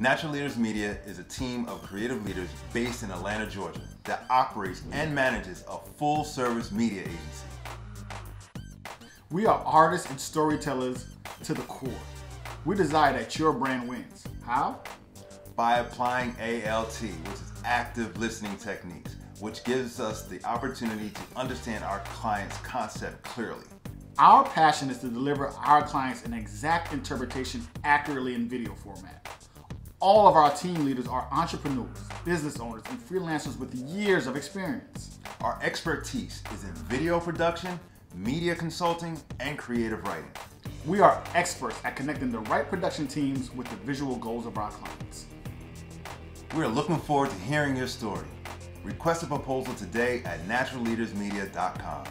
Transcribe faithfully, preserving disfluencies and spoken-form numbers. Natural Leaders Media is a team of creative leaders based in Atlanta, Georgia, that operates and manages a full-service media agency. We are artists and storytellers to the core. We desire that your brand wins. How? By applying A L T, which is active listening techniques, which gives us the opportunity to understand our client's concept clearly. Our passion is to deliver our clients an exact interpretation accurately in video format. All of our team leaders are entrepreneurs, business owners, and freelancers with years of experience. Our expertise is in video production, media consulting, and creative writing. We are experts at connecting the right production teams with the visual goals of our clients. We are looking forward to hearing your story. Request a proposal today at Natural Leaders Media dot com.